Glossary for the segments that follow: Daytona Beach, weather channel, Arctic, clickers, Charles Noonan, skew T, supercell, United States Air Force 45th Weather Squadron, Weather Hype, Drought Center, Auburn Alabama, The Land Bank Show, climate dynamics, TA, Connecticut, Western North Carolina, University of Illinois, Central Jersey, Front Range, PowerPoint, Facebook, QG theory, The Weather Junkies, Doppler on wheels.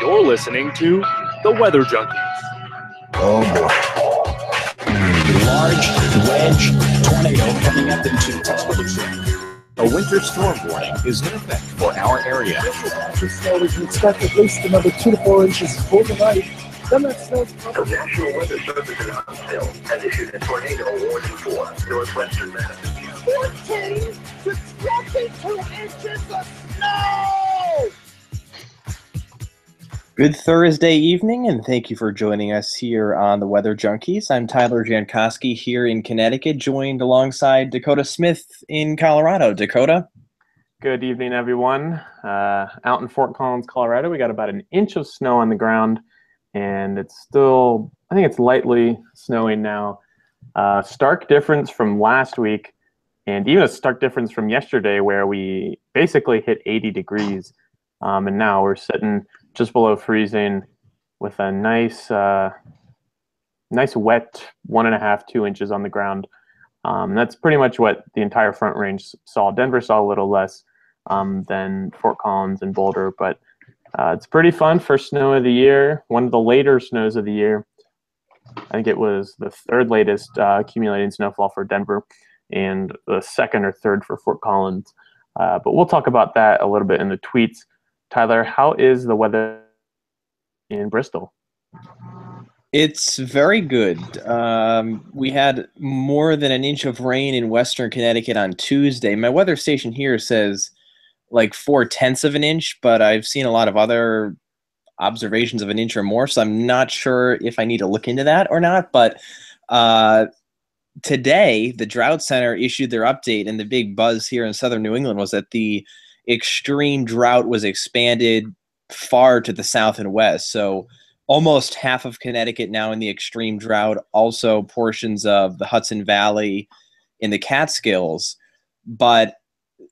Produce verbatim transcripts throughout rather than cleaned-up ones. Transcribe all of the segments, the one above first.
You're listening to The Weather Junkies. Oh, boy. Large wedge tornado coming up into Tuscaloosa. A winter storm warning is in effect for our area. So we can expect at least another two to four inches for the night. Then that snow's coming. The National Weather Service in Huntsville has issued a tornado warning for northwestern Massachusetts. fourteen to twenty-two inches of snow! Good Thursday evening, and thank you for joining us here on The Weather Junkies. I'm Tyler Jankowski here in Connecticut, joined alongside Dakota Smith in Colorado. Dakota? Good evening, everyone. Uh, out in Fort Collins, Colorado, we got about an inch of snow on the ground, and it's still, I think it's lightly snowing now. Uh, stark difference from last week, and even a stark difference from yesterday, where we basically hit eighty degrees, um, and now we're sitting just below freezing with a nice uh, nice wet one and a half, two inches on the ground. Um, that's pretty much what the entire Front Range saw. Denver saw a little less um, than Fort Collins and Boulder, but uh, it's pretty fun for snow of the year, one of the later snows of the year. I think it was the third latest uh, accumulating snowfall for Denver and the second or third for Fort Collins. Uh, but we'll talk about that a little bit in the tweets. Tyler, how is the weather in Bristol? It's very good. Um, we had more than an inch of rain in Western Connecticut on Tuesday. My weather station here says like four-tenths of an inch, but I've seen a lot of other observations of an inch or more, so I'm not sure if I need to look into that or not. But uh, today, the Drought Center issued their update, and the big buzz here in southern New England was that the extreme drought was expanded far to the south and west. So almost half of Connecticut now in the extreme drought, also portions of the Hudson Valley in the Catskills. But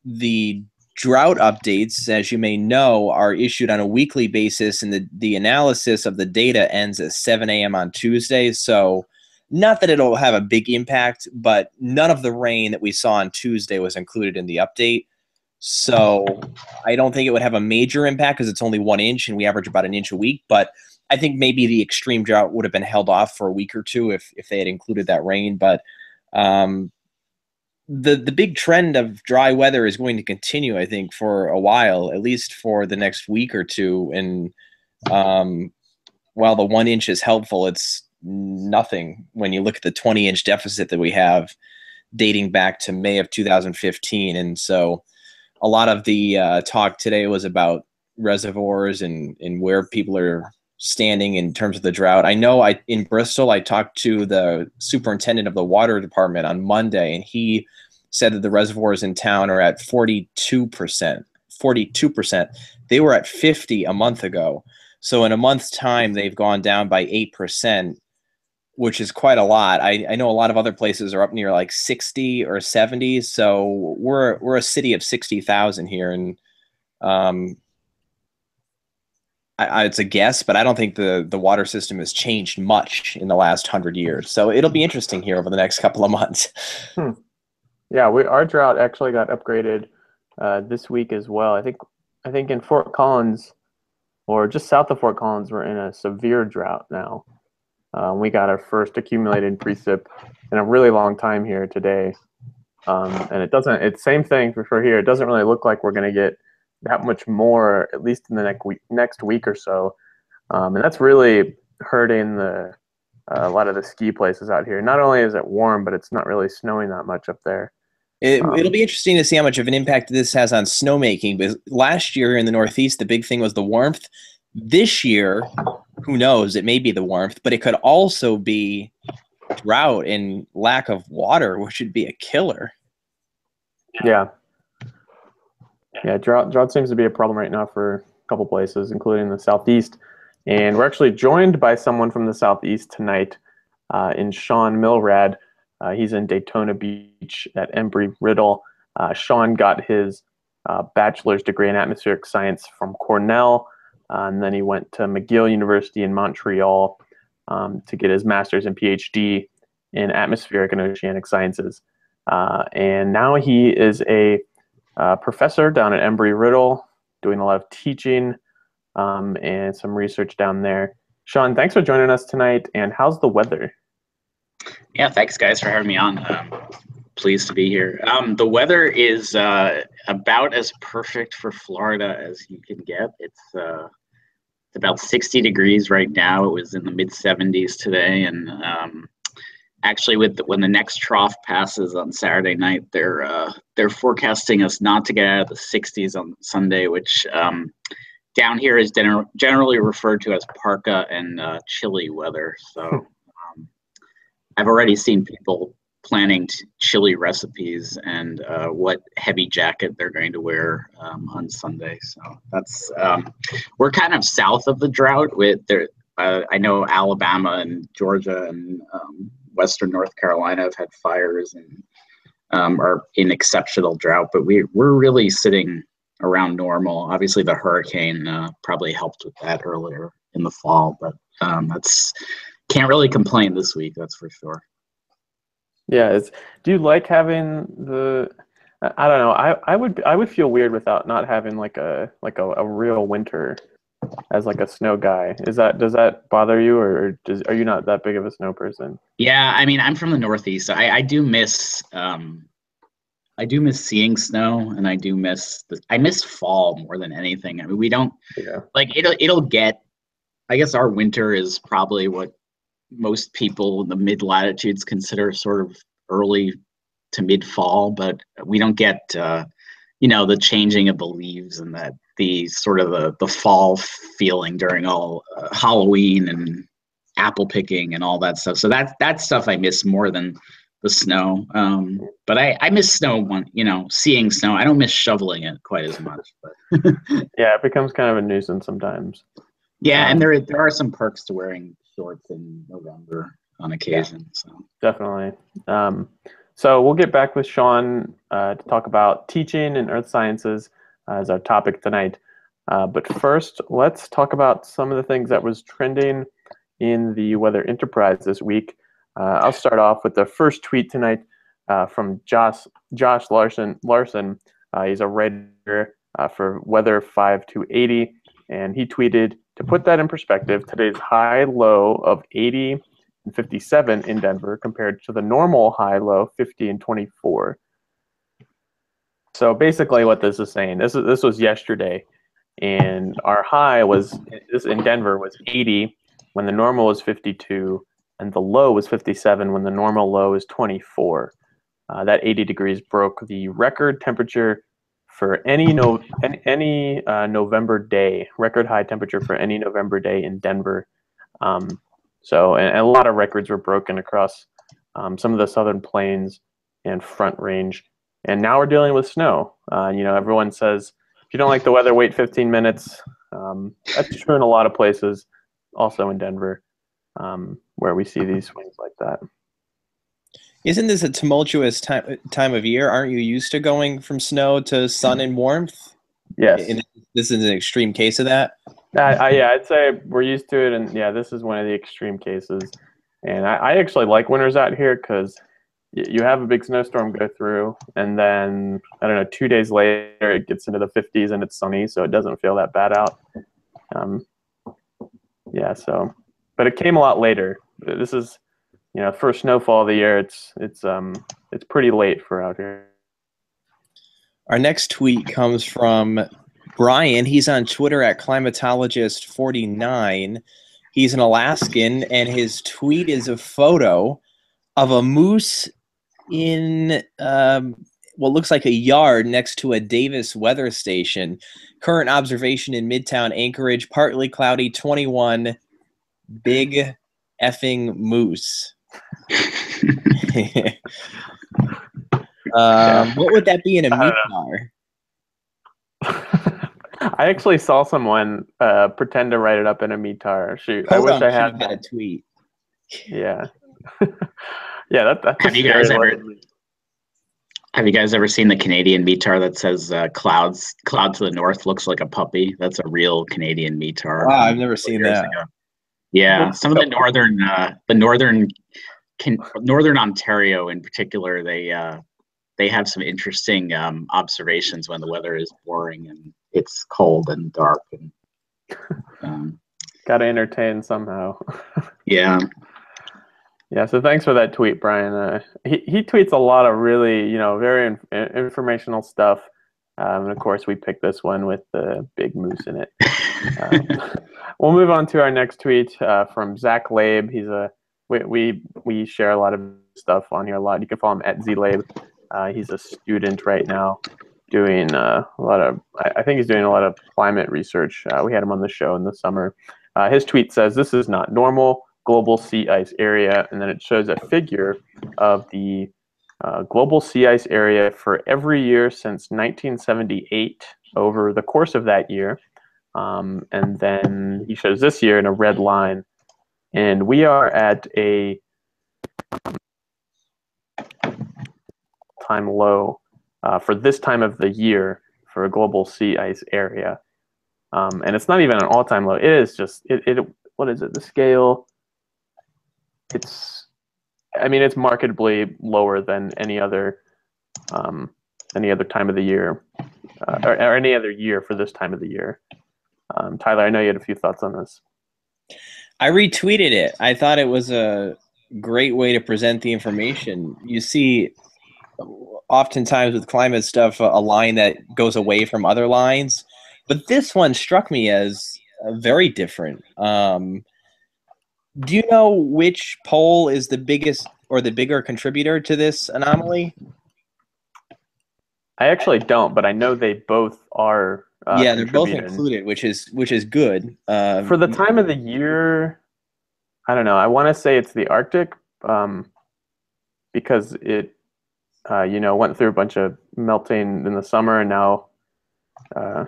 the drought updates, as you may know, are issued on a weekly basis, and the, the analysis of the data ends at seven a.m. on Tuesday. So not that it'll have a big impact, but none of the rain that we saw on Tuesday was included in the update. So I don't think it would have a major impact because it's only one inch and we average about an inch a week. But I think maybe the extreme drought would have been held off for a week or two if, if they had included that rain. But um, the, the big trend of dry weather is going to continue, I think, for a while, at least for the next week or two. And um, while the one inch is helpful, it's nothing when you look at the twenty inch deficit that we have dating back to May of two thousand fifteen. And so a lot of the uh, talk today was about reservoirs and, and where people are standing in terms of the drought. I know I in Bristol, I talked to the superintendent of the water department on Monday, and he said that the reservoirs in town are at forty-two percent. They were at fifty a month ago. So in a month's time, they've gone down by eight percent, which is quite a lot. I, I know a lot of other places are up near like sixty or seventy. So we're we're a city of sixty thousand here, and um, I, I, it's a guess, but I don't think the the water system has changed much in the last hundred years. So it'll be interesting here over the next couple of months. Hmm. Yeah, we our drought actually got upgraded uh, this week as well. I think I think in Fort Collins, or just south of Fort Collins, we're in a severe drought now. Uh, we got our first accumulated precip in a really long time here today. Um, and it doesn't, it's same thing for, for here. It doesn't really look like we're going to get that much more, at least in the next week, next week or so. Um, and that's really hurting the, uh, a lot of the ski places out here. Not only is it warm, but it's not really snowing that much up there. It, um, it'll be interesting to see how much of an impact this has on snowmaking. Because last year in the Northeast, the big thing was the warmth. This year, who knows, it may be the warmth, but it could also be drought and lack of water, which would be a killer. Yeah. Yeah, drought, drought seems to be a problem right now for a couple places, including the Southeast. And we're actually joined by someone from the Southeast tonight uh, in Shawn Milrad. Uh, he's in Daytona Beach at Embry-Riddle. Uh, Shawn got his uh, bachelor's degree in atmospheric science from Cornell. Uh, and then he went to McGill University in Montreal um, to get his master's and PhD in atmospheric and oceanic sciences. Uh, and now he is a uh, professor down at Embry-Riddle, doing a lot of teaching um, and some research down there. Shawn, thanks for joining us tonight, and how's the weather? Yeah, thanks guys for having me on. Um, pleased to be here. Um, the weather is uh, about as perfect for Florida as you can get. It's uh, it's about sixty degrees right now. It was in the mid seventies today, and um, actually, with the, when the next trough passes on Saturday night, they're uh, they're forecasting us not to get out of the sixties on Sunday, which um, down here is gener generally referred to as parka and uh, chilly weather. So um, I've already seen people planning t chili recipes and uh, what heavy jacket they're going to wear um, on Sunday. So that's um, we're kind of south of the drought. With there, uh, I know Alabama and Georgia and um, Western North Carolina have had fires and um, are in exceptional drought, but we we're really sitting around normal. Obviously, the hurricane uh, probably helped with that earlier in the fall, but um, that's can't really complain this week. That's for sure. Yeah, it's, do you like having the? I don't know. I I would I would feel weird without not having like a like a, a real winter as like a snow guy. Is that does that bother you, or does, are you not that big of a snow person? Yeah, I mean, I'm from the Northeast, so I I do miss um, I do miss seeing snow, and I do miss the, I miss fall more than anything. I mean, we don't yeah. like it'll it'll get. I guess our winter is probably what most people in the mid latitudes consider sort of early to mid fall, but we don't get, uh, you know, the changing of the leaves and that the sort of the, the fall feeling during all uh, Halloween and apple picking and all that stuff. So that, that stuff I miss more than the snow. Um, but I, I miss snow one, you know, seeing snow. I don't miss shoveling it quite as much, but yeah, it becomes kind of a nuisance sometimes. Yeah. Um, and there, there are some perks to wearing shorts in November on occasion. Yeah, so definitely. Um, so we'll get back with Shawn uh, to talk about teaching and earth sciences uh, as our topic tonight. Uh, but first, let's talk about some of the things that was trending in the Weather Enterprise this week. Uh, I'll start off with the first tweet tonight uh, from Josh Josh Larson. Larson, uh, he's a writer uh, for Weather five two eighty, and he tweeted, "To put that in perspective, today's high low of eighty and fifty-seven in Denver compared to the normal high low fifty and twenty-four. So basically what this is saying, this is this was yesterday, and our high was this in Denver was eighty when the normal was fifty-two, and the low was fifty-seven when the normal low is twenty-four. Uh, that eighty degrees broke the record temperature for any no any uh, November day, record high temperature for any November day in Denver. Um, so and, and a lot of records were broken across um, some of the Southern Plains and Front Range. And now we're dealing with snow. Uh, you know, everyone says if you don't like the weather, wait fifteen minutes. Um, that's true in a lot of places, also in Denver, um, where we see these swings like that. Isn't this a tumultuous time time of year? Aren't you used to going from snow to sun and warmth? Yes. And this is an extreme case of that? Uh, I, yeah, I'd say we're used to it, and yeah, this is one of the extreme cases. And I, I actually like winters out here because you have a big snowstorm go through, and then, I don't know, two days later it gets into the fifties and it's sunny, so it doesn't feel that bad out. Um, yeah, so. But it came a lot later. This is... You know, first snowfall of the year. It's it's um it's pretty late for out here. Our next tweet comes from Brian. He's on Twitter at climatologist forty-nine. He's an Alaskan, and his tweet is a photo of a moose in um, what looks like a yard next to a Davis weather station. Current observation in Midtown Anchorage: partly cloudy, twenty-one. Big effing moose. um, what would that be in a METAR? I actually saw someone uh, pretend to write it up in a METAR. Shoot, Hold I wish on, I had that. A tweet. Yeah, yeah. That, that's have you guys ever? One. Have you guys ever seen the Canadian METAR that says uh, clouds cloud to the north looks like a puppy? That's a real Canadian METAR. Wow, I've never seen that. Ago. Yeah, some of the northern, uh, the northern, can, northern Ontario in particular, they uh, they have some interesting um, observations when the weather is boring and it's cold and dark and Um, Got to entertain somehow. Yeah. Yeah. So thanks for that tweet, Brian. Uh, he, he tweets a lot of really, you know, very inf informational stuff. Um, and of course we picked this one with the big moose in it. Um, we'll move on to our next tweet uh, from Zach Labe. He's a, we, we, we share a lot of stuff on here a lot. You can follow him at Z Labe. Uh, he's a student right now doing uh, a lot of, I, I think he's doing a lot of climate research. Uh, we had him on the show in the summer. Uh, his tweet says, "This is not normal, global sea ice area." And then it shows a figure of the uh, global sea ice area for every year since nineteen seventy-eight over the course of that year. Um, and then he shows this year in a red line. And we are at a um, time low uh, for this time of the year for a global sea ice area. Um, and it's not even an all-time low. It is just, it, it, what is it, the scale? It's, I mean, it's markedly lower than any other, um, any other time of the year, uh, or, or any other year for this time of the year. Um, Tyler, I know you had a few thoughts on this. I retweeted it. I thought it was a great way to present the information. You see, oftentimes with climate stuff, a line that goes away from other lines. But this one struck me as very different. Um, do you know which pole is the biggest or the bigger contributor to this anomaly? I actually don't, but I know they both are. Uh, yeah, they're both included, which is which is good. Um, For the time of the year, I don't know. I want to say it's the Arctic, um, because it, uh, you know, went through a bunch of melting in the summer, and now uh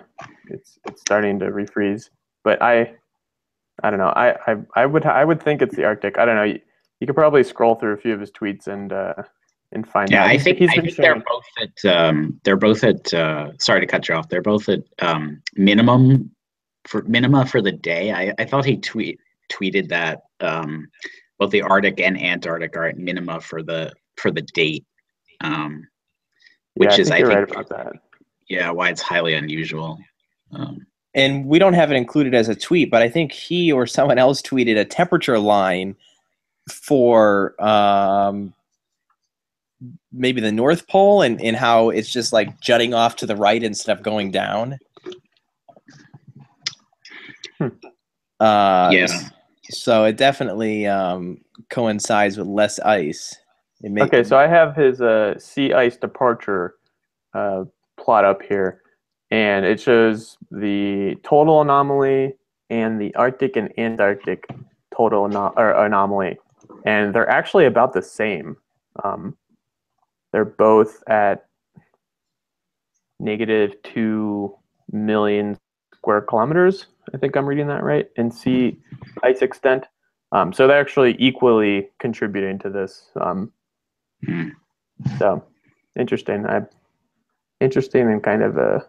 it's it's starting to refreeze. But i i don't know, I, I i would i would think it's the Arctic. I don't know, you, you could probably scroll through a few of his tweets and uh and find yeah out. i think, I think they're both at um they're both at uh sorry to cut you off, they're both at um minimum for minima for the day. I i thought he tweet tweeted that um both the Arctic and Antarctic are at minima for the for the date, um which yeah, I is think i you're think right about that. Yeah, why it's highly unusual. Um, and we don't have it included as a tweet, but I think he or someone else tweeted a temperature line for um, maybe the North Pole, and, and how it's just like jutting off to the right instead of going down. Hmm. Uh, yeah. So it definitely um, coincides with less ice. It may okay, so I have his uh, sea ice departure uh plot up here, and it shows the total anomaly and the Arctic and Antarctic total anom or anomaly, and they're actually about the same. Um, they're both at negative two million square kilometers. I think I'm reading that right, in sea ice extent. Um, so they're actually equally contributing to this. Um, so interesting. I. Interesting and kind of, uh,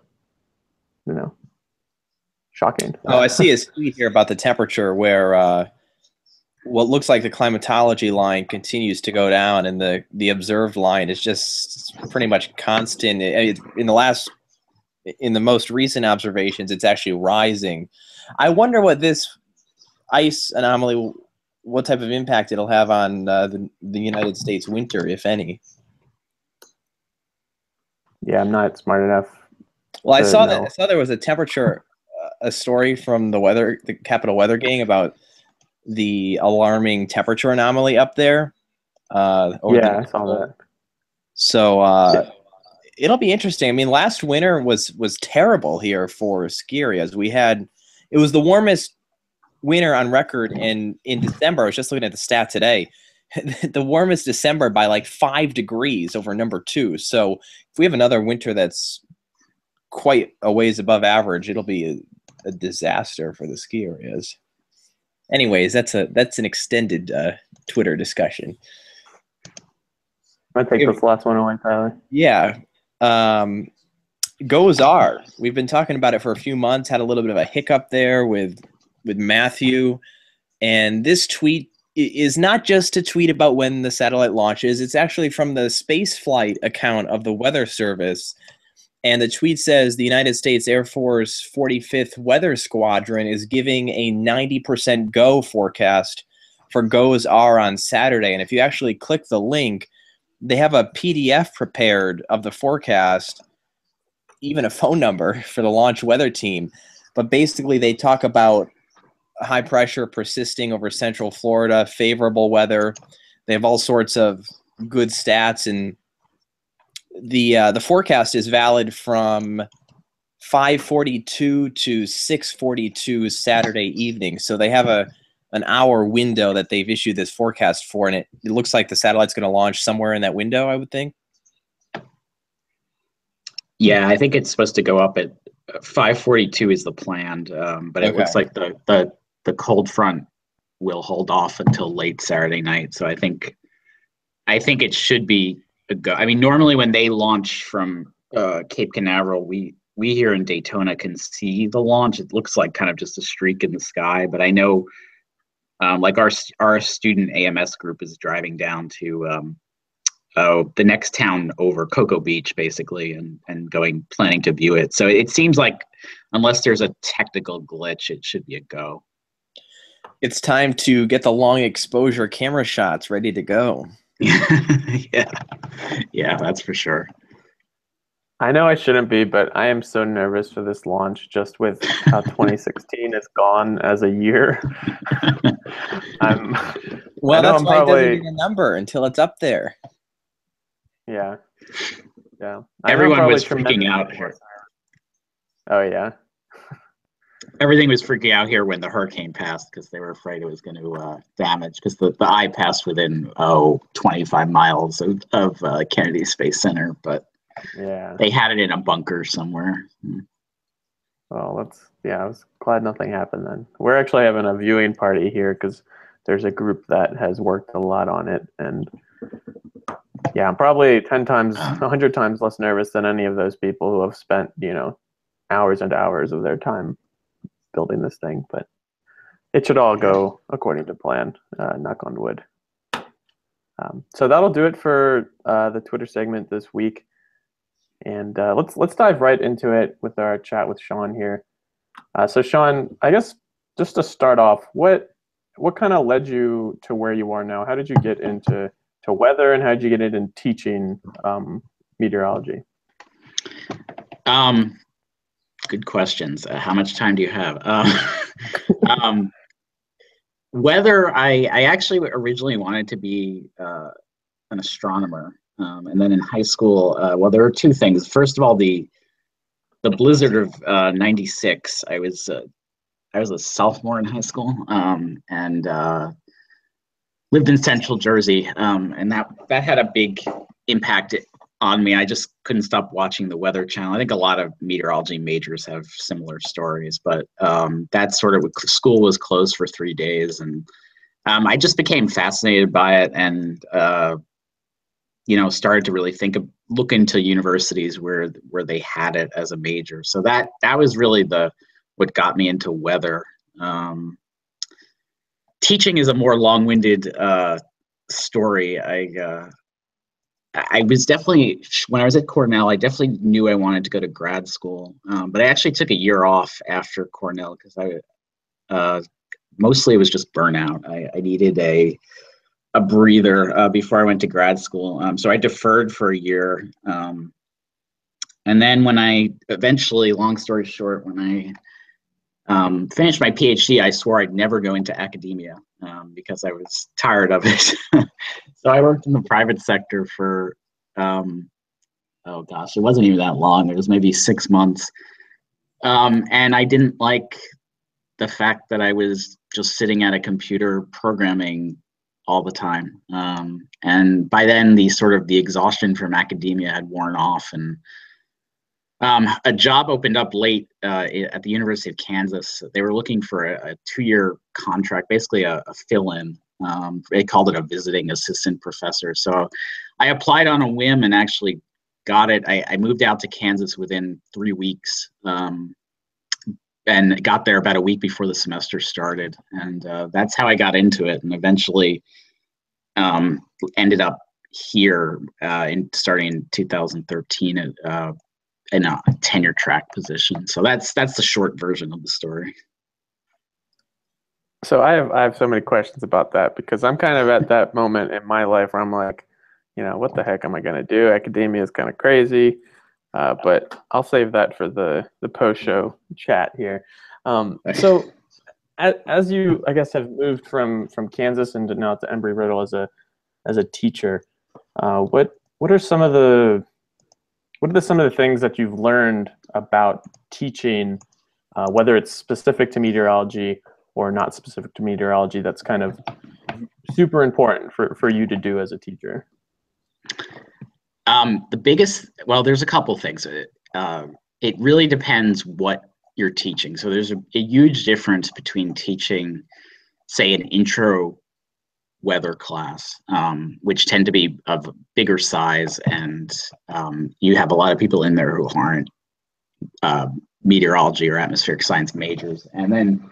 you know, shocking. Oh, I see a tweet here about the temperature where uh, what looks like the climatology line continues to go down, and the, the observed line is just pretty much constant. In the last, in the most recent observations, it's actually rising. I wonder what this ice anomaly, what type of impact it'll have on uh, the, the United States winter, if any. Yeah, I'm not smart enough. Well, I saw know. that I saw there was a temperature, uh, a story from the weather, the Capital Weather Gang, about the alarming temperature anomaly up there. Uh, over yeah, the I saw that. So uh, it'll be interesting. I mean, last winter was was terrible here for ski areas. We had it was the warmest winter on record, and in December, I was just looking at the stat today. The warmest December by like five degrees over number two. So if we have another winter that's quite a ways above average, it'll be a, a disaster for the ski areas. Anyways, that's a that's an extended uh, Twitter discussion. I'll take this last one away, Tyler. Yeah. Um, Gozar. We've been talking about it for a few months. Had a little bit of a hiccup there with with Matthew, and this tweet is not just a tweet about when the satellite launches. It's actually from the spaceflight account of the weather service. And the tweet says the United States Air Force forty-fifth Weather Squadron is giving a ninety percent go forecast for goes are on Saturday. And if you actually click the link, they have a P D F prepared of the forecast, even a phone number for the launch weather team. But basically they talk about high pressure persisting over central Florida, favorable weather. They have all sorts of good stats, and the uh, the forecast is valid from five forty-two to six forty-two Saturday evening. So they have a an hour window that they've issued this forecast for, and it, it looks like the satellite's going to launch somewhere in that window, I would think. Yeah, I think it's supposed to go up at five forty-two is the planned, um, but it okay. looks like the, the the cold front will hold off until late Saturday night. So I think I think it should be a go. I mean, normally when they launch from uh, Cape Canaveral, we we here in Daytona can see the launch. It looks like kind of just a streak in the sky, but I know. Um, like our our student A M S group is driving down to um, oh, the next town over, Cocoa Beach, basically, and and going planning to view it. So it seems like unless there's a technical glitch, it should be a go. It's time to get the long exposure camera shots ready to go. yeah, yeah, that's for sure. I know I shouldn't be, but I am so nervous for this launch just with how twenty sixteen is gone as a year. I'm, well, that's I'm why probably, it doesn't get a number until it's up there. Yeah. Yeah. Everyone was freaking out here. Oh, yeah. Everything was freaking out here when the hurricane passed because they were afraid it was going to uh, damage, because the, the eye passed within, oh, twenty-five miles of, of uh, Kennedy Space Center, but yeah, they had it in a bunker somewhere. Well, that's yeah. I was glad nothing happened then. We're actually having a viewing party here because there's a group that has worked a lot on it, and yeah, I'm probably ten times, a hundred times less nervous than any of those people who have spent you know hours and hours of their time building this thing. But it should all go according to plan. Uh, knock on wood. Um, so that'll do it for uh, the Twitter segment this week. And uh, let's let's dive right into it with our chat with Shawn here. Uh, so Shawn, I guess just to start off, what what kind of led you to where you are now? How did you get into to weather, and how did you get into teaching um, meteorology? Um, good questions. Uh, how much time do you have? Uh, um, weather. I I actually originally wanted to be uh, an astronomer. Um, and then in high school, uh, well, there were two things. First of all, the the blizzard of uh, ninety-six. I was uh, I was a sophomore in high school, um, and uh, lived in Central Jersey, um, and that that had a big impact on me. I just couldn't stop watching the Weather Channel. I think a lot of meteorology majors have similar stories, but um, that sort of school was closed for three days, and um, I just became fascinated by it, and uh, you know, started to really think of, look into universities where where they had it as a major. So that that was really the what got me into weather. Um, teaching is a more long-winded uh, story. I uh, I was definitely, when I was at Cornell, I definitely knew I wanted to go to grad school, um, but I actually took a year off after Cornell because I uh, mostly it was just burnout. I, I needed a a breather uh, before I went to grad school. Um, so I deferred for a year. Um, and then when I eventually, long story short, when I um, finished my PhD, I swore I'd never go into academia um, because I was tired of it. So I worked in the private sector for, um, oh gosh, it wasn't even that long. It was maybe six months. Um, and I didn't like the fact that I was just sitting at a computer programming all the time. Um, and by then the sort of the exhaustion from academia had worn off, and um, a job opened up late uh, at the University of Kansas. They were looking for a, a two-year contract, basically a, a fill-in. Um, they called it a visiting assistant professor. So I applied on a whim and actually got it. I, I moved out to Kansas within three weeks um, and got there about a week before the semester started. And uh, that's how I got into it, and eventually um, ended up here uh, in starting in two thousand thirteen uh, in a tenure track position. So that's that's the short version of the story. So I have I have so many questions about that, because I'm kind of at that moment in my life where I'm like, you know, what the heck am I going to do? Academia is kind of crazy, uh, but I'll save that for the the post-show chat here. Um, so as, as you, I guess, have moved from from Kansas and now to Embry-Riddle as a as a teacher, uh, what what are some of the what are the, some of the things that you've learned about teaching, uh, whether it's specific to meteorology or not specific to meteorology, that's kind of super important for, for you to do as a teacher? Um, the biggest, well, there's a couple things. Uh, it really depends what you're teaching. So there's a, a huge difference between teaching, say, an intro weather class, um, which tend to be of bigger size, and um, you have a lot of people in there who aren't uh, meteorology or atmospheric science majors. And then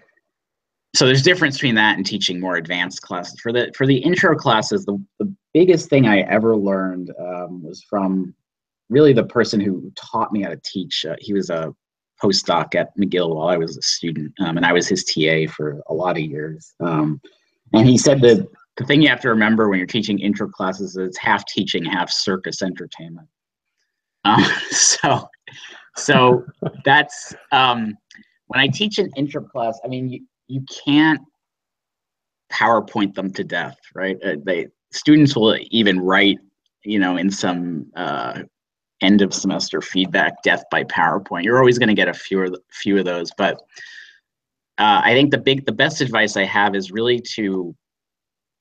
so there's a difference between that and teaching more advanced classes. For the for the intro classes, the, the biggest thing I ever learned um, was from really the person who taught me how to teach. Uh, he was a postdoc at McGill while I was a student, um, and I was his T A for a lot of years. Um, and he said that the thing you have to remember when you're teaching intro classes is it's half teaching, half circus entertainment. Um, so so that's um, when I teach an intro class, I mean, you, you can't PowerPoint them to death, right? Uh, they students will even write, you know, in some uh, end of semester feedback, death by PowerPoint. You're always going to get a few of, few of those. But uh, I think the big, the best advice I have is really to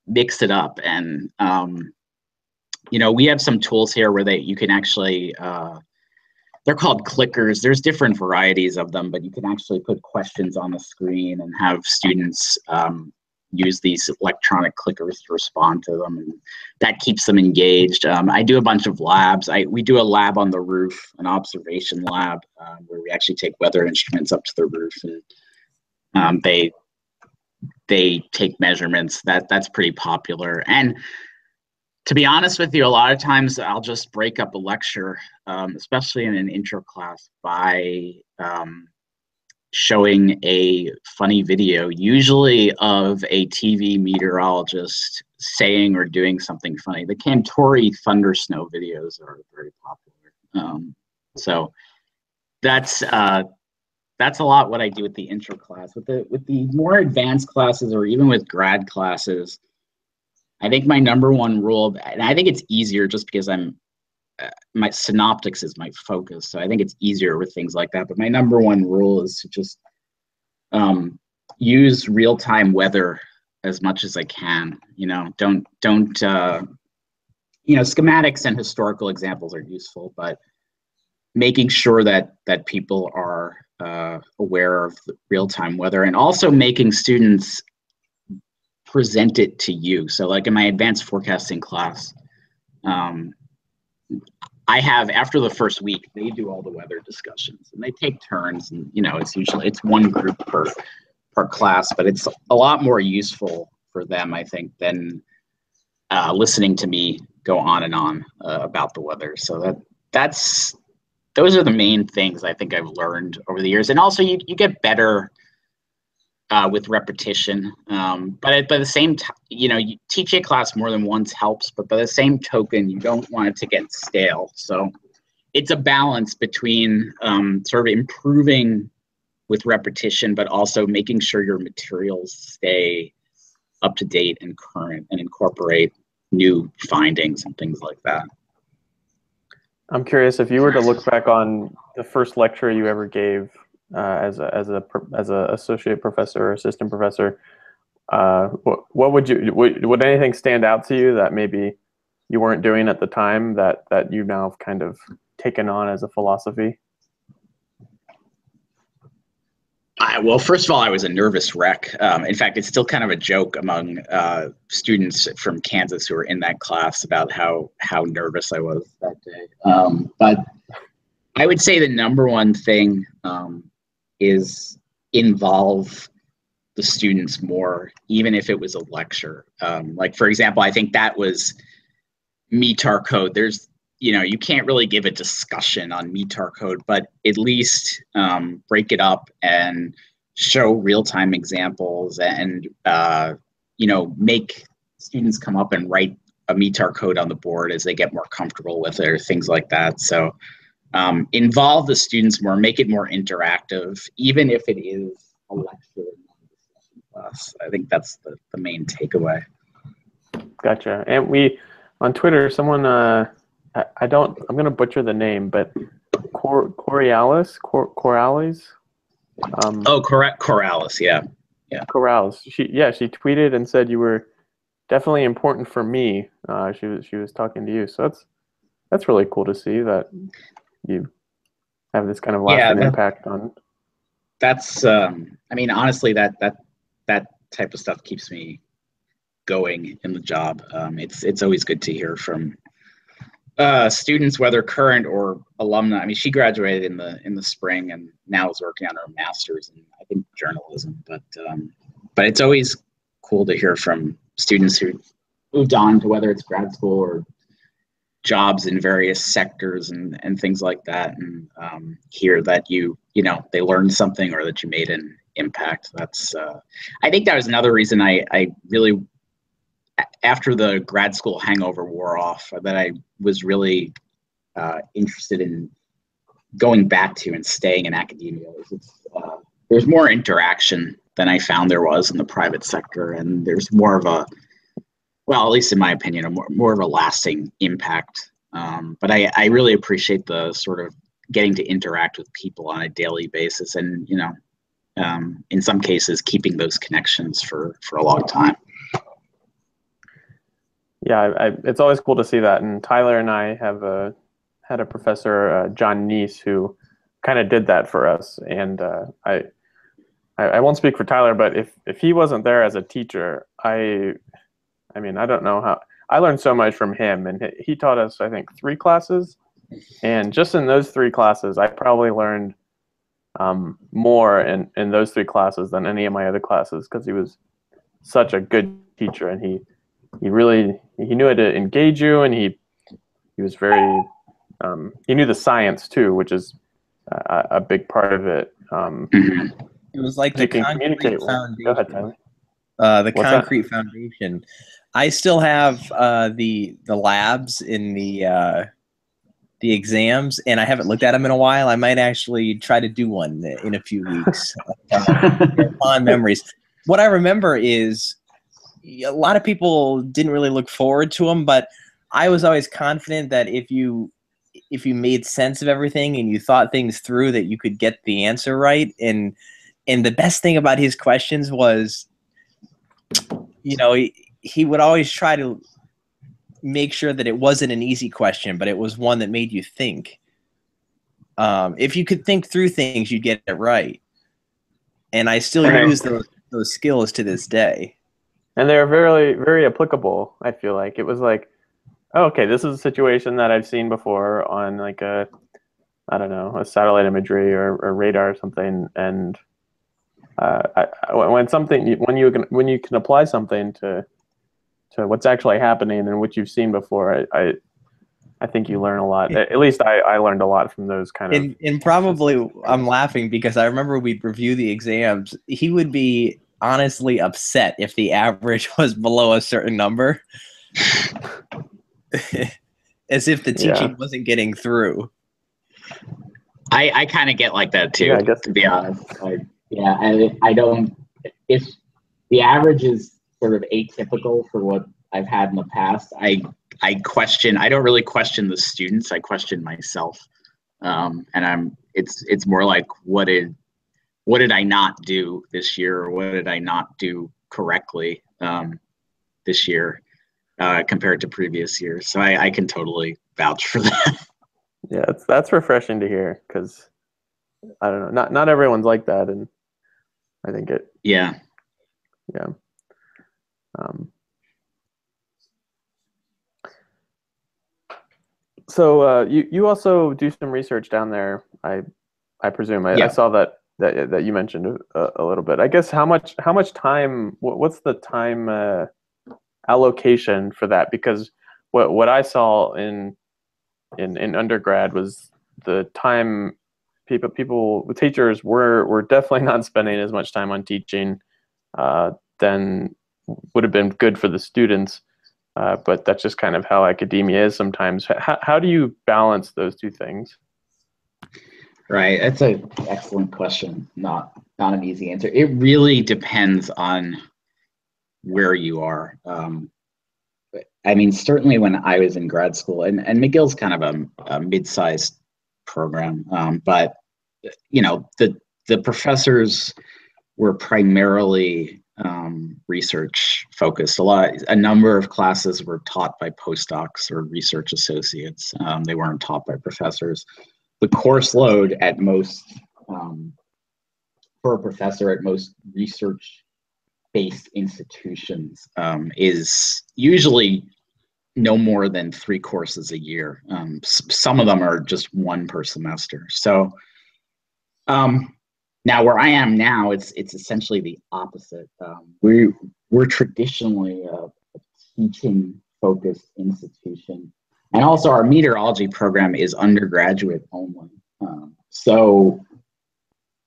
mix it up. And um, you know, we have some tools here where they you can actually. Uh, They're called clickers. There's different varieties of them, but you can actually put questions on the screen and have students um, use these electronic clickers to respond to them. And that keeps them engaged. Um, I do a bunch of labs. I, we do a lab on the roof, an observation lab, uh, where we actually take weather instruments up to the roof, and um, they they take measurements. That that's pretty popular. And to be honest with you, a lot of times I'll just break up a lecture, um, especially in an intro class, by um, showing a funny video, usually of a T V meteorologist saying or doing something funny. The Cantori thunder snow videos are very popular. Um, so that's uh, that's a lot what I do with the intro class. With the with the more advanced classes, or even with grad classes, I think my number one rule, and I think it's easier just because I'm, uh, my synoptics is my focus, so I think it's easier with things like that. But my number one rule is to just um, use real-time weather as much as I can. You know, don't don't uh, you know, schematics and historical examples are useful, but making sure that that people are uh, aware of the real-time weather, and also making students present it to you. So like in my advanced forecasting class, um, I have, after the first week, they do all the weather discussions and they take turns, and you know, it's usually, it's one group per, per class, but it's a lot more useful for them, I think, than uh, listening to me go on and on uh, about the weather. So that that's, those are the main things I think I've learned over the years. And also you, you get better Uh, with repetition, um, but at by the same time, you know, you teach a class more than once helps, but by the same token, you don't want it to get stale. So it's a balance between um, sort of improving with repetition, but also making sure your materials stay up to date and current and incorporate new findings and things like that. I'm curious, if you were to look back on the first lecture you ever gave, Uh, as a as a as a associate professor or assistant professor, uh, what, what would you would, would anything stand out to you that maybe you weren't doing at the time that that you now have kind of taken on as a philosophy? I, well, first of all, I was a nervous wreck. Um, in fact, it's still kind of a joke among uh, students from Kansas who were in that class about how how nervous I was that day. Um, but I would say the number one thing. Um, is involve the students more, even if it was a lecture. Um, like, for example, I think that was METAR code. There's you know, you can't really give a discussion on METAR code, but at least um, break it up and show real-time examples and, uh, you know, make students come up and write a METAR code on the board as they get more comfortable with it or things like that. So um, involve the students more, make it more interactive, even if it is a lecture class. I think that's the, the main takeaway. Gotcha. And we, on Twitter, someone, uh, I, I don't, I'm going to butcher the name, but Cor Coriolis, Cor Coriolis? Um, oh, Cor Coriolis, yeah. yeah. Coriolis. She, yeah, she tweeted and said you were definitely important for me. Uh, she was, she was talking to you. So that's, that's really cool to see that you have this kind of lasting yeah, that, impact on. That's, um, I mean, honestly, that, that, that type of stuff keeps me going in the job. Um, it's, it's always good to hear from uh, students, whether current or alumni. I mean, she graduated in the, in the spring and now is working on her master's in, I think, journalism, but, um, but it's always cool to hear from students who moved on to whether it's grad school or jobs in various sectors and, and things like that, and um, hear that you, you know, they learned something or that you made an impact. That's, uh, I think that was another reason I, I really, after the grad school hangover wore off, that I was really uh, interested in going back to and staying in academia. It's, uh, there's more interaction than I found there was in the private sector, and there's more of a, well, at least in my opinion, a more, more of a lasting impact. Um, but I, I really appreciate the sort of getting to interact with people on a daily basis and, you know, um, in some cases, keeping those connections for, for a long time. Yeah, I, I, it's always cool to see that. And Tyler and I have a, had a professor, uh, John Neese, who kind of did that for us. And uh, I, I, I won't speak for Tyler, but if, if he wasn't there as a teacher, I, I mean, I don't know how, I learned so much from him. And he taught us, I think, three classes. And just in those three classes, I probably learned um, more in, in those three classes than any of my other classes, because he was such a good teacher. And he, he really, he knew how to engage you, and he, he was very, um, he knew the science too, which is a, a big part of it. Um, it was like the concrete foundation. Go ahead, Tyler. Uh, the What's concrete that? foundation. I still have uh, the the labs in the uh, the exams, and I haven't looked at them in a while. I might actually try to do one in a few weeks. Fond memories. What I remember is a lot of people didn't really look forward to them, but I was always confident that if you if you made sense of everything and you thought things through, that you could get the answer right. And and the best thing about his questions was, you know, he, he would always try to make sure that it wasn't an easy question, but it was one that made you think. Um, if you could think through things, you'd get it right. And I still right. use those, those skills to this day. And they're very, very applicable, I feel like. It was like, oh, okay, this is a situation that I've seen before on like a, I don't know, a satellite imagery or, or radar or something. And Uh, I, I, when something, when you can, when you can apply something to, to what's actually happening and what you've seen before, I, I, I think you learn a lot. At least I, I learned a lot from those kind of. And, and probably I'm laughing because I remember we'd review the exams. He would be honestly upset if the average was below a certain number, as if the teaching yeah. wasn't getting through. I, I kind of get like that too. Yeah, I guess to be honest. I, Yeah, I, I don't, if the average is sort of atypical for what I've had in the past, I, I question, I don't really question the students, I question myself. Um, and I'm, it's, it's more like, what did, what did I not do this year? Or what did I not do correctly um, this year uh, compared to previous years? So I, I can totally vouch for that. Yeah, it's, that's refreshing to hear, because I don't know, not, not everyone's like that. And I think it. Yeah. Yeah. Um, so uh, you you also do some research down there. I I presume I, yeah. I saw that that that you mentioned a, a little bit. I guess how much how much time? What, what's the time uh, allocation for that? Because what what I saw in in, in undergrad was the time people, people with teachers were, were definitely not spending as much time on teaching uh, than would have been good for the students. Uh, but that's just kind of how academia is sometimes. How, how do you balance those two things? Right. That's an excellent question. Not, not an easy answer. It really depends on where you are. Um, I mean, certainly when I was in grad school, and, and McGill's kind of a, a mid-sized program, um, but, you know, the, the professors were primarily um, research focused. A lot, a number of classes were taught by postdocs or research associates. Um, they weren't taught by professors. The course load at most, um, for a professor at most research-based institutions um, is usually no more than three courses a year. Um, some of them are just one per semester. So um, now where I am now, it's it's essentially the opposite. Um, we, we're traditionally a, a teaching-focused institution. And also our meteorology program is undergraduate only. Um, so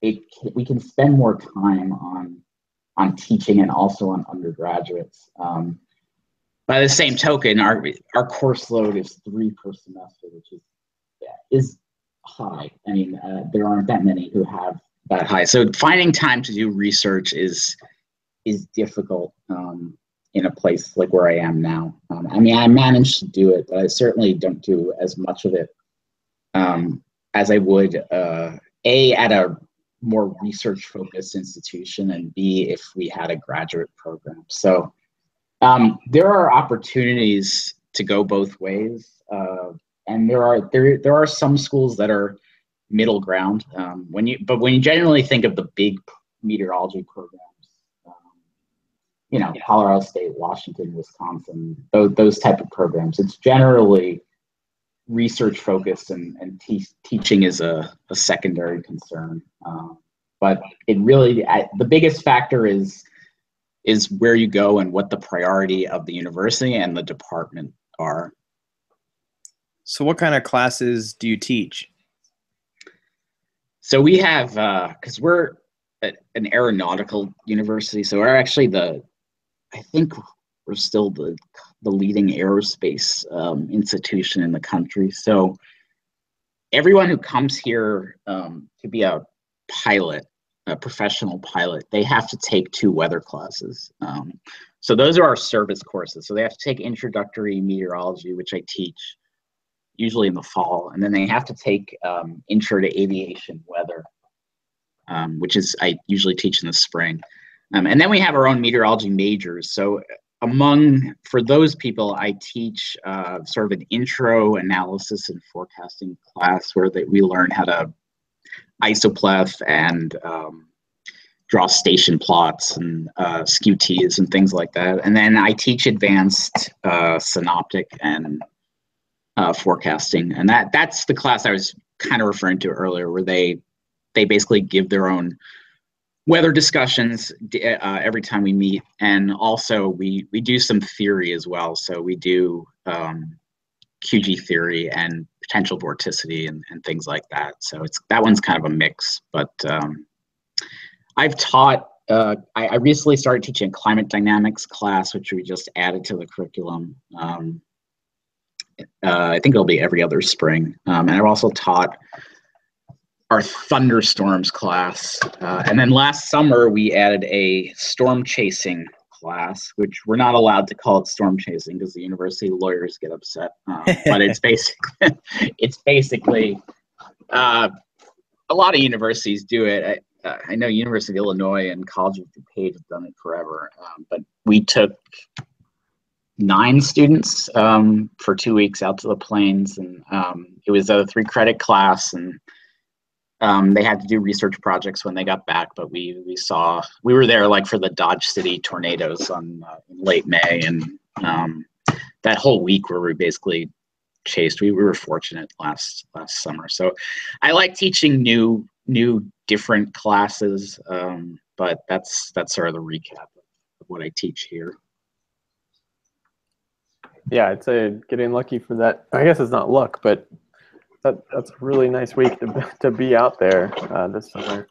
it, we can spend more time on, on teaching and also on undergraduates. Um, by the same token, our, our course load is three per semester, which is, is high. I mean, uh, there aren't that many who have that high. So finding time to do research is, is difficult. Um, in a place like where I am now. Um, I mean, I managed to do it, but I certainly don't do as much of it um, as I would, uh, A, at a more research-focused institution, and B, if we had a graduate program. So um, there are opportunities to go both ways, uh, and there are, there, there are some schools that are middle ground. Um, when you, but when you generally think of the big meteorology program, you know, Colorado State, Washington, Wisconsin, those, those type of programs. It's generally research focused, and, and te teaching is a, a secondary concern. Um, but it really, I, the biggest factor is, is where you go and what the priority of the university and the department are. So what kind of classes do you teach? So we have, uh, 'cause we're an aeronautical university, so we're actually the, I think we're still the the leading aerospace um, institution in the country. So everyone who comes here um, to be a pilot, a professional pilot, they have to take two weather classes. Um, so those are our service courses. So they have to take introductory meteorology, which I teach usually in the fall, and then they have to take um, intro to aviation weather, um, which is I usually teach in the spring. Um, and then we have our own meteorology majors. So among, for those people, I teach uh, sort of an intro analysis and forecasting class where they, we learn how to isopleth and um, draw station plots and uh, skew Ts and things like that. And then I teach advanced uh, synoptic and uh, forecasting. And that that's the class I was kind of referring to earlier, where they, they basically give their own weather discussions uh, every time we meet, and also we we do some theory as well. So we do um, Q G theory and potential vorticity and, and things like that. So it's that one's kind of a mix. But um, I've taught. Uh, I, I recently started teaching a climate dynamics class, which we just added to the curriculum. Um, uh, I think it'll be every other spring, um, and I've also taught our thunderstorms class. Uh, and then last summer, we added a storm chasing class, which we're not allowed to call it storm chasing because the university lawyers get upset. Um, but it's basically, it's basically uh, a lot of universities do it. I, uh, I know University of Illinois and College of DuPage have done it forever. Um, but we took nine students um, for two weeks out to the plains. And um, it was a three credit class. And Um, they had to do research projects when they got back, but we we saw we were there like for the Dodge City tornadoes on uh, in late May, and um, that whole week where we basically chased. We, we were fortunate last last summer, so I like teaching new new different classes, um, but that's that's sort of the recap of what I teach here. yeah, I'd say getting lucky for that. I guess it's not luck, but that that's a really nice week to to be out there uh, this summer.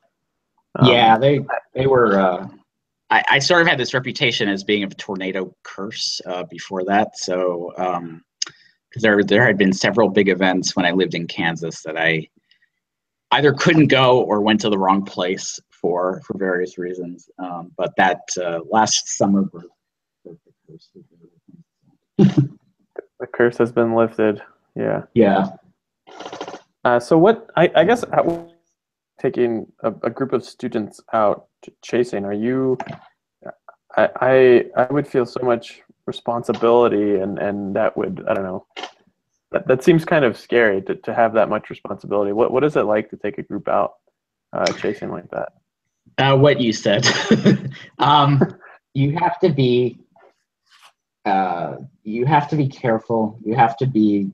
Um, yeah, they they were. Uh, I, I sort of had this reputation as being of a tornado curse uh, before that, so um, there there had been several big events when I lived in Kansas that I either couldn't go or went to the wrong place for for various reasons. Um, but that uh, last summer, the curse has been lifted. Yeah. Yeah. Uh, so what? I, I guess taking a, a group of students out chasing. Are you? I, I I would feel so much responsibility, and and that would I don't know. That, that seems kind of scary to, to have that much responsibility. What what is it like to take a group out uh, chasing like that? Uh, what you said. um, you have to be. Uh, you have to be careful. You have to be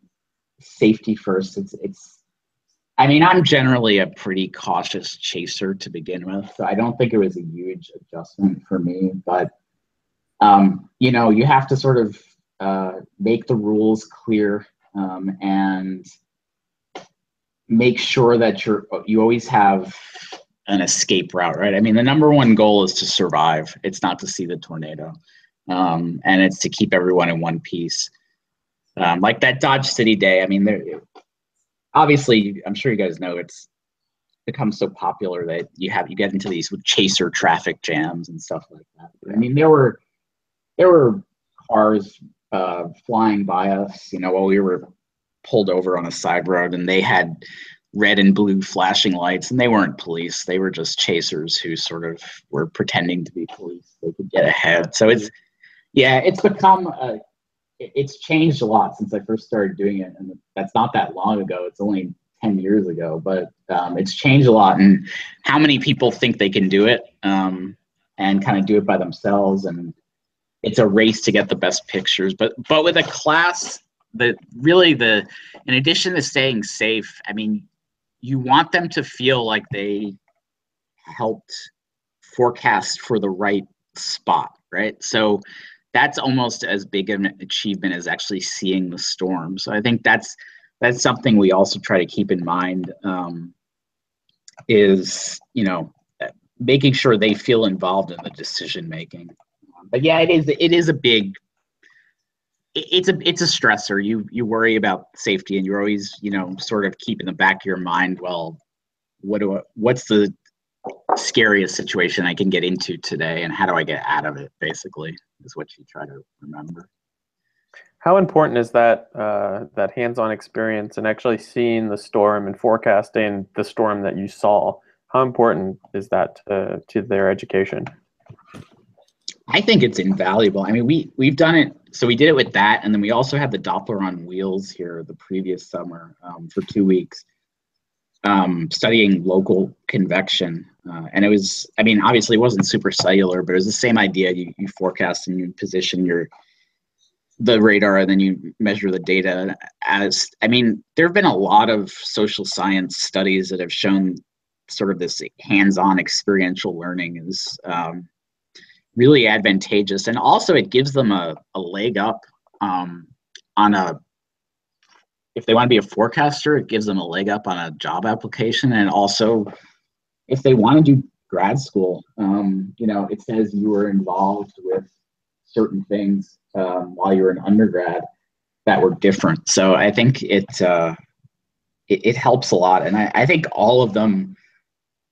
safety first. It's it's. I mean, I'm generally a pretty cautious chaser to begin with, so I don't think it was a huge adjustment for me. But um, you know, you have to sort of uh, make the rules clear. Um, and make sure that you're, you always have an escape route, right? I mean, the number one goal is to survive. It's not to see the tornado. Um, and it's to keep everyone in one piece. Um, like that Dodge City day, I mean, there, obviously, I'm sure you guys know it's become so popular that you have, you get into these chaser traffic jams and stuff like that. I mean, there were, there were cars Uh, flying by us, you know, while we were pulled over on a side road, and they had red and blue flashing lights, and they weren't police. They were just chasers who sort of were pretending to be police. They could get ahead. So it's, yeah, it's become, a, it's changed a lot since I first started doing it. And that's not that long ago. It's only ten years ago, but um, it's changed a lot. And how many people think they can do it um, and kind of do it by themselves, and it's a race to get the best pictures, but but with a class, the really the in addition to staying safe, I mean, you want them to feel like they helped forecast for the right spot, right? So that's almost as big an achievement as actually seeing the storm. So I think that's that's something we also try to keep in mind um, is, you know, making sure they feel involved in the decision making. But yeah, it is. It is a big. It's a it's a stressor. You you worry about safety, and you're always you know sort of keep in the back of your mind. Well, what do I, what's the scariest situation I can get into today, and how do I get out of it? Basically, is what you try to remember. How important is that uh, that hands-on experience and actually seeing the storm and forecasting the storm that you saw? How important is that to, to their education? I think it's invaluable. I mean, we, we've done it. So we did it with that. And then we also had the Doppler on wheels here the previous summer um, for two weeks um, studying local convection. Uh, and it was, I mean, obviously it wasn't super cellular, but it was the same idea. You, you forecast and you position your the radar, and then you measure the data. As I mean, there have been a lot of social science studies that have shown sort of this hands-on experiential learning is um, really advantageous, and also it gives them a, a leg up um, on a, if they want to be a forecaster, it gives them a leg up on a job application, and also if they want to do grad school, um, you know, it says you were involved with certain things um, while you were an undergrad that were different. So I think it, uh, it, it helps a lot, and I, I think all of them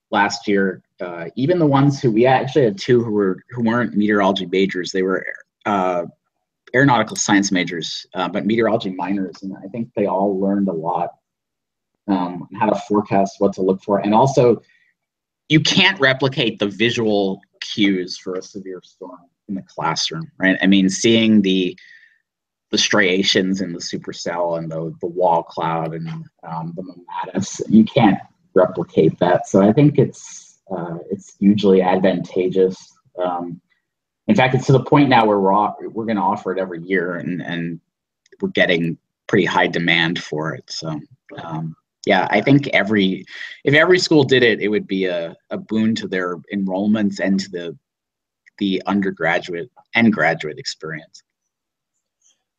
last year, Uh, even the ones who we actually had two who were who weren't meteorology majors, they were uh, aeronautical science majors, uh, but meteorology minors, and I think they all learned a lot um, how to forecast, what to look for, and also you can't replicate the visual cues for a severe storm in the classroom, right? I mean, seeing the the striations in the supercell and the the wall cloud and um, the mammatus, you can't replicate that. So I think it's. Uh, it's hugely advantageous. Um, in fact, it's to the point now where we're off, we're going to offer it every year, and, and we're getting pretty high demand for it. So, um, yeah, I think every if every school did it, it would be a, a boon to their enrollments and to the the undergraduate and graduate experience.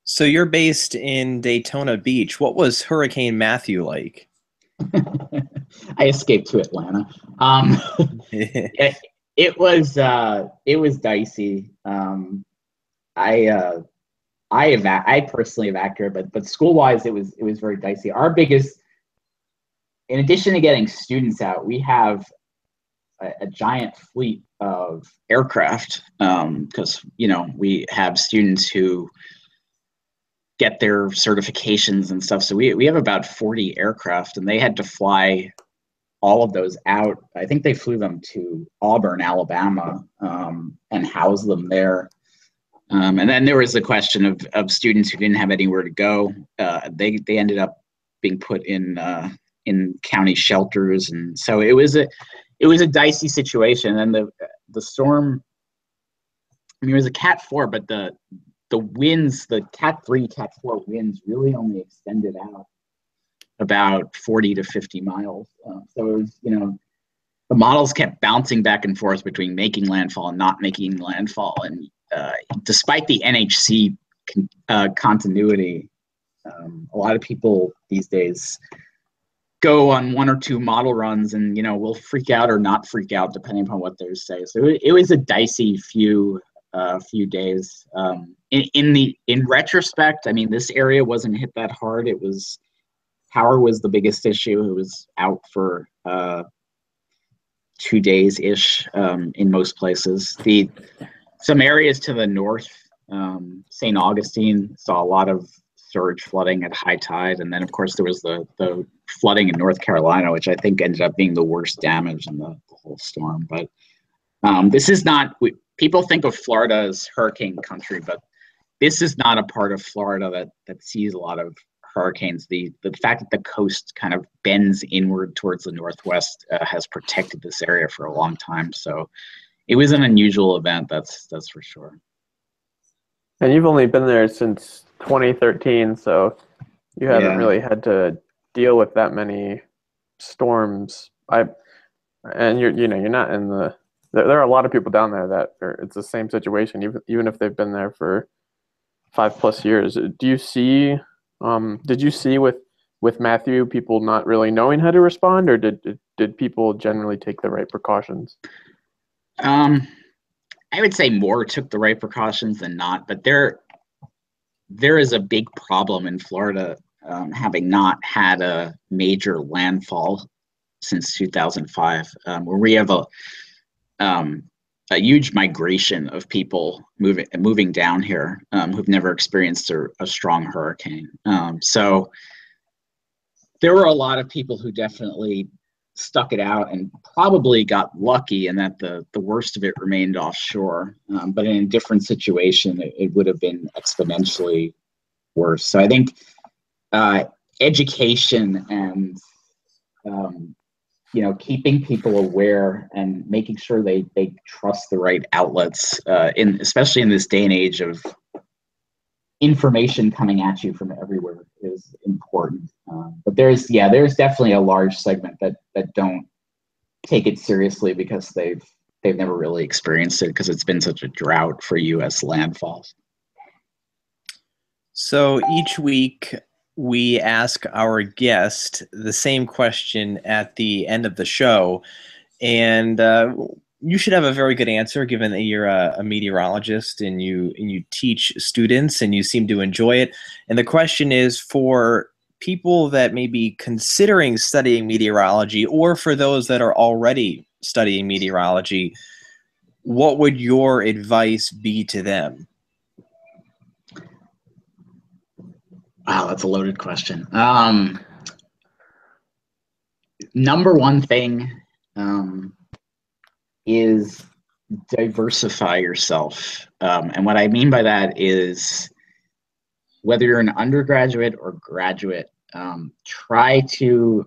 So you're based in Daytona Beach. What was Hurricane Matthew like? I escaped to Atlanta. Um, it, it was uh, it was dicey. Um, I uh, I eva- I personally evacuated, but but school wise, it was it was very dicey. Our biggest, in addition to getting students out, we have a, a giant fleet of aircraft because um, you know we have students who get their certifications and stuff. So we, we have about forty aircraft, and they had to fly all of those out. I think they flew them to Auburn, Alabama, um, and housed them there. Um, and then there was the question of, of students who didn't have anywhere to go. Uh, they, they ended up being put in, uh, in county shelters. And so it was a, it was a dicey situation. And the, the storm, I mean, it was a cat four, but the, the winds, the cat three, cat four winds really only extended out about forty to fifty miles. Uh, so it was, you know, the models kept bouncing back and forth between making landfall and not making landfall. And uh, despite the N H C con uh, continuity, um, a lot of people these days go on one or two model runs and, you know, will freak out or not freak out depending upon what they say. So it, it was a dicey few a uh, few days. Um, in, in the in retrospect, I mean, this area wasn't hit that hard. It was, power was the biggest issue. It was out for uh, two days-ish um, in most places. The some areas to the north, um, Saint Augustine saw a lot of surge flooding at high tide. And then, of course, there was the, the flooding in North Carolina, which I think ended up being the worst damage in the, the whole storm. But um, this is not... We, people think of Florida as hurricane country, but this is not a part of Florida that, that sees a lot of hurricanes. The the fact that the coast kind of bends inward towards the northwest uh, has protected this area for a long time. So it was an unusual event, that's that's for sure. And you've only been there since twenty thirteen, so you haven't yeah. really had to deal with that many storms. I and you're you know you're not in the There are a lot of people down there that are, it's the same situation, even even if they've been there for five plus years. Do you see? Um, did you see with with Matthew people not really knowing how to respond, or did did, did people generally take the right precautions? Um, I would say more took the right precautions than not, but there there is a big problem in Florida, um, having not had a major landfall since two thousand five, um, where we have a Um, a huge migration of people moving moving down here um, who've never experienced a, a strong hurricane. Um, so there were a lot of people who definitely stuck it out and probably got lucky in that the, the worst of it remained offshore. Um, but in a different situation, it, it would have been exponentially worse. So I think uh, education and um, you know, keeping people aware and making sure they, they trust the right outlets, uh, in, especially in this day and age of information coming at you from everywhere, is important. Uh, but there's, yeah, there's definitely a large segment that, that don't take it seriously because they've, they've never really experienced it because it's been such a drought for U S landfalls. So each week, we ask our guest the same question at the end of the show, and uh, you should have a very good answer given that you're a, a meteorologist and you and you teach students and you seem to enjoy it. And the question is for people that may be considering studying meteorology or for those that are already studying meteorology, what would your advice be to them? Wow, that's a loaded question. Um, number one thing um, is diversify yourself. Um, and what I mean by that is whether you're an undergraduate or graduate, um, try to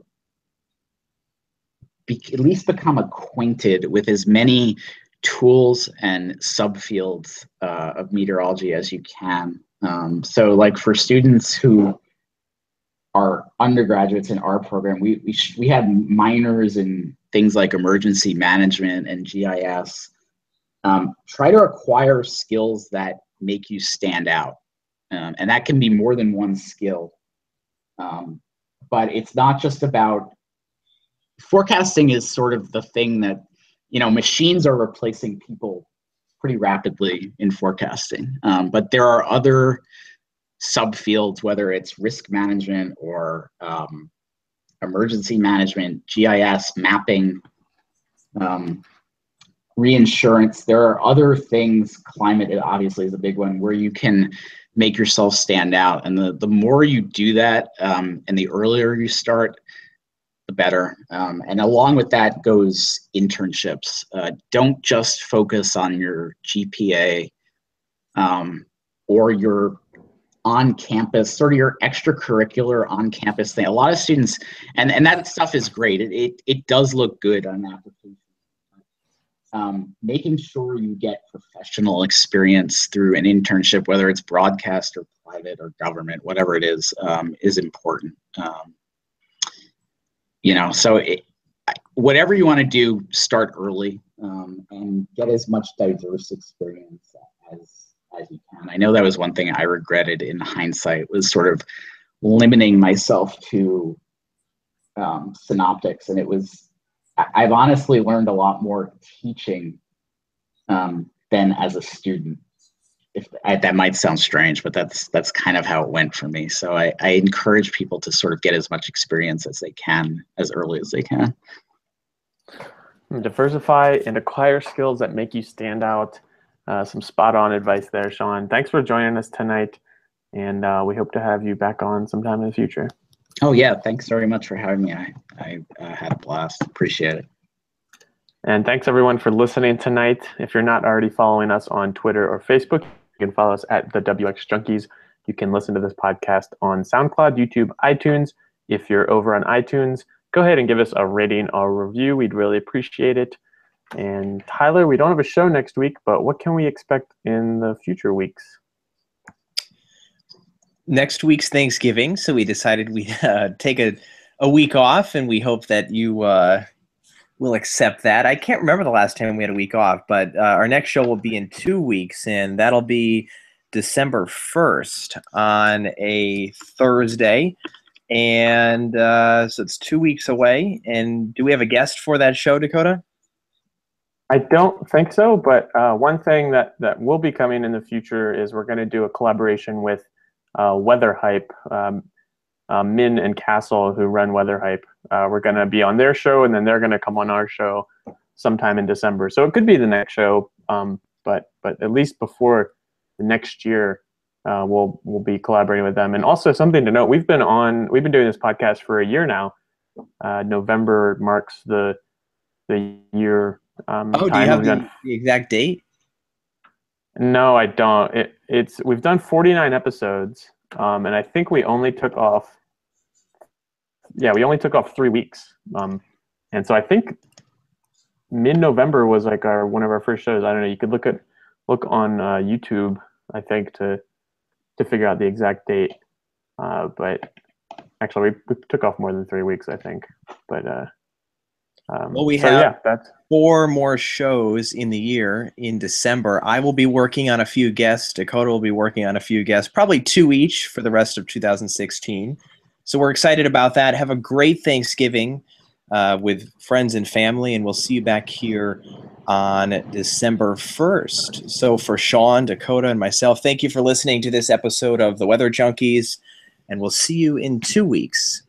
be, at least become acquainted with as many tools and subfields uh, of meteorology as you can. Um, so like for students who are undergraduates in our program, we, we, sh we had minors in things like emergency management and G I S. Um, try to acquire skills that make you stand out. Um, and that can be more than one skill. Um, but it's not just about, forecasting is sort of the thing that, you know, machines are replacing people pretty rapidly in forecasting. Um, but there are other subfields, whether it's risk management or um, emergency management, G I S, mapping, um, reinsurance. There are other things, climate obviously is a big one, where you can make yourself stand out. And the, the more you do that, um, and the earlier you start, the better. Um, and along with that goes internships. Uh, don't just focus on your G P A um, or your on-campus, sort of your extracurricular on-campus thing. A lot of students, and, and that stuff is great. It, it, it does look good on an application. Um, making sure you get professional experience through an internship, whether it's broadcast or private or government, whatever it is, um, is important. Um, You know, so it, whatever you want to do, start early um, and get as much diverse experience as, as you can. I know that was one thing I regretted in hindsight, was sort of limiting myself to um, synoptics. And it was, I've honestly learned a lot more teaching um, than as a student. If I, that might sound strange, but that's that's kind of how it went for me. So I, I encourage people to sort of get as much experience as they can, as early as they can. Diversify and acquire skills that make you stand out. Uh, some spot on advice there, Shawn. Thanks for joining us tonight, and uh, we hope to have you back on sometime in the future. Oh yeah, thanks very much for having me. I, I uh, had a blast, appreciate it. And thanks everyone for listening tonight. If you're not already following us on Twitter or Facebook, you can follow us at the W X Junkies. You can listen to this podcast on SoundCloud, YouTube, iTunes. If you're over on iTunes, go ahead and give us a rating or review. We'd really appreciate it. And Tyler, we don't have a show next week, but what can we expect in the future weeks? Next week's Thanksgiving, so we decided we'd uh, take a, a week off, and we hope that you uh, will accept that. I can't remember the last time we had a week off, but uh, our next show will be in two weeks, and that'll be December first on a Thursday. And uh, so it's two weeks away. And do we have a guest for that show, Dakota? I don't think so, but uh, one thing that, that will be coming in the future is we're going to do a collaboration with uh, Weather Hype. Um, Uh, Min and Castle, who run Weather Hype. Uh, we're going to be on their show, and then they're going to come on our show sometime in December. So it could be the next show, um, but but at least before the next year, uh, we'll we'll be collaborating with them. And also something to note: we've been on we've been doing this podcast for a year now. Uh, November marks the the year. Um, oh, do you have the, the exact date? No, I don't. It, it's we've done forty-nine episodes, um, and I think we only took off. Yeah, we only took off three weeks, um, and so I think mid-November was like our one of our first shows. I don't know. You could look at look on uh, YouTube, I think, to to figure out the exact date. Uh, but actually, we, we took off more than three weeks, I think. But uh, um, well, we so have yeah, that's... four more shows in the year. In December, I will be working on a few guests. Dakota will be working on a few guests, probably two each for the rest of two thousand sixteen. So we're excited about that. Have a great Thanksgiving uh, with friends and family, and we'll see you back here on December first. So for Shawn, Dakota, and myself, thank you for listening to this episode of The Weather Junkies, and we'll see you in two weeks.